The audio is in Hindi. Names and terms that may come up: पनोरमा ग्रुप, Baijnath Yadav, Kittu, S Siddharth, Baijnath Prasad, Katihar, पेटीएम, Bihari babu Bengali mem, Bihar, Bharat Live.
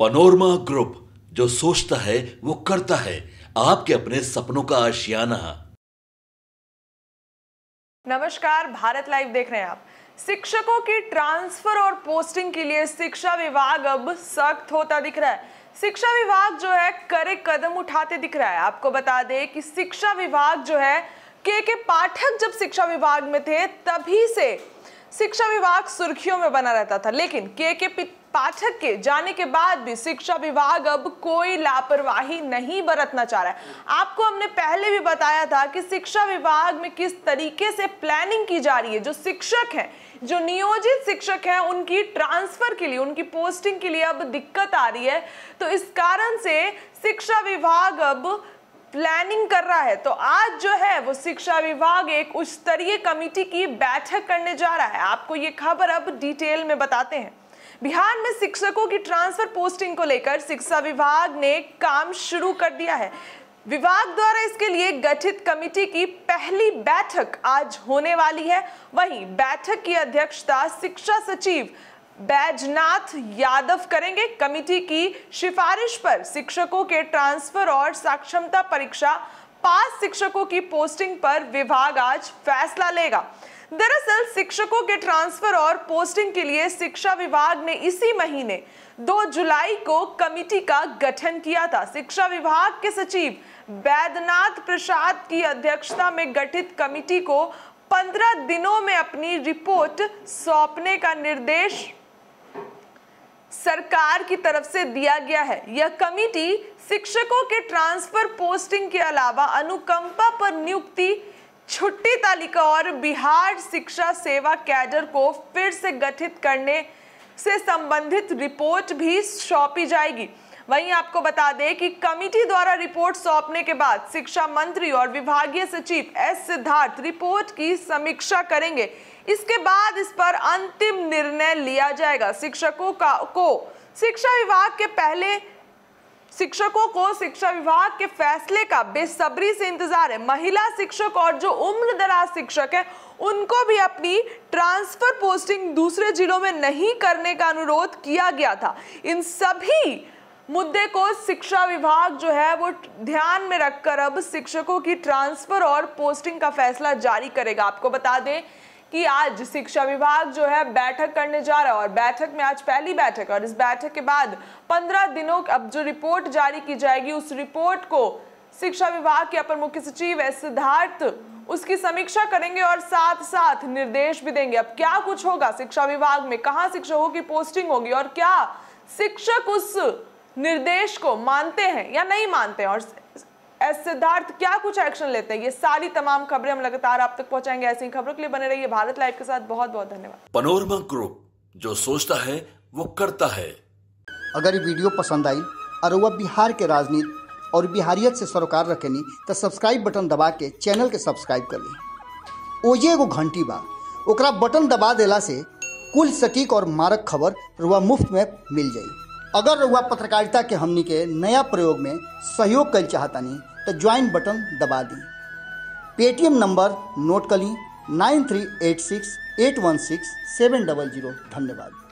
पनोरमा ग्रुप, जो सोचता है वो करता है, आपके अपने सपनों का आशियाना। नमस्कार, भारत लाइव देख रहे हैं आप। शिक्षकों की ट्रांसफर और पोस्टिंग के लिए शिक्षा विभाग अब सख्त होता दिख रहा है। शिक्षा विभाग जो है कड़े कदम उठाते दिख रहा है। आपको बता दें कि शिक्षा विभाग जो है के पाठक जब शिक्षा विभाग में थे तभी से शिक्षा विभाग सुर्खियों में बना रहता था, लेकिन के पाठक के जाने के बाद भी शिक्षा विभाग अब कोई लापरवाही नहीं बरतना चाह रहा है। आपको हमने पहले भी बताया था कि शिक्षा विभाग में किस तरीके से प्लानिंग की जा रही है। जो शिक्षक हैं, जो नियोजित शिक्षक हैं, उनकी ट्रांसफर के लिए, उनकी पोस्टिंग के लिए अब दिक्कत आ रही है। तो इस कारण से शिक्षा विभाग अब प्लानिंग कर रहा है। तो आज जो है वो शिक्षा विभाग एक उच्च स्तरीय कमेटी की बैठक करने जा रहा है। आपको ये खबर अब डिटेल में बताते हैं। बिहार में शिक्षकों की ट्रांसफर पोस्टिंग को लेकर शिक्षा विभाग ने काम शुरू कर दिया है। विभाग द्वारा इसके लिए गठित कमेटी की पहली बैठक आज होने वाली है। वहीं बैठक की अध्यक्षता शिक्षा सचिव बैजनाथ यादव करेंगे। कमेटी की सिफारिश पर शिक्षकों के ट्रांसफर और साक्षरता परीक्षा पास शिक्षकों की पोस्टिंग पर विभाग आज फैसला लेगा। दरअसल शिक्षकों के ट्रांसफर और पोस्टिंग के लिए शिक्षा विभाग ने इसी महीने 2 जुलाई को कमेटी का गठन किया था। शिक्षा विभाग के सचिव बैजनाथ प्रसाद की अध्यक्षता में गठित कमेटी को 15 दिनों में अपनी रिपोर्ट सौंपने का निर्देश सरकार की तरफ से दिया गया है। यह कमेटी शिक्षकों के ट्रांसफर पोस्टिंग के अलावा अनुकंपा पर नियुक्ति, छुट्टी तालिका और बिहार शिक्षा सेवा कैडर को फिर से गठित करने से संबंधित रिपोर्ट भी सौंपी जाएगी। वहीं आपको बता दें कि कमेटी द्वारा रिपोर्ट सौंपने के बाद शिक्षा मंत्री और विभागीय सचिव एस सिद्धार्थ रिपोर्ट की समीक्षा करेंगे। इसके बाद इस पर अंतिम निर्णय लिया जाएगा। शिक्षकों को शिक्षा विभाग के फैसले का बेसब्री से इंतजार है। महिला शिक्षक और जो उम्रदराज शिक्षक हैं, उनको भी अपनी ट्रांसफर पोस्टिंग दूसरे जिलों में नहीं करने का अनुरोध किया गया था। इन सभी मुद्दे को शिक्षा विभाग जो है वो ध्यान में रखकर अब शिक्षकों की ट्रांसफर और पोस्टिंग का फैसला जारी करेगा। आपको बता दें कि आज शिक्षा विभाग जो है बैठक करने जा रहा है और बैठक में आज पहली बैठक, और इस बैठक के बाद 15 दिनों अब जो रिपोर्ट जारी की जाएगी उस रिपोर्ट को शिक्षा विभाग के अपर मुख्य सचिव एस सिद्धार्थ उसकी समीक्षा करेंगे और साथ साथ निर्देश भी देंगे। अब क्या कुछ होगा शिक्षा विभाग में, कहाँ शिक्षकों की पोस्टिंग होगी और क्या शिक्षक उस निर्देश को मानते हैं या नहीं मानते हैं और एस सिद्धार्थ क्या कुछ एक्शन लेते हैं, ये सारी तमाम खबरें हम लगातार आप तक पहुंचाएंगे। ऐसी खबरों के लिए बने रहिए भारत लाइव के साथ। बहुत बहुत धन्यवाद। पनोरमा ग्रुप, जो सोचता है वो करता है। अगर ये वीडियो पसंद आई और वह बिहार के राजनीति और बिहारियत से सरोकार रखेनी तो सब्सक्राइब बटन दबा के चैनल के सब्सक्राइब कर ली। ओजे एगो घंटी बा, ओकरा बटन दबा देला से कुल सटीक और मारक खबर रुआ मुफ्त में मिल जाई। अगर रुआ पत्रकारिता के हमनी के नया प्रयोग में सहयोग कर चाहतनी तो ज्वाइन बटन दबा दी। पेटीएम नंबर नोट कर ली 9386816700। धन्यवाद।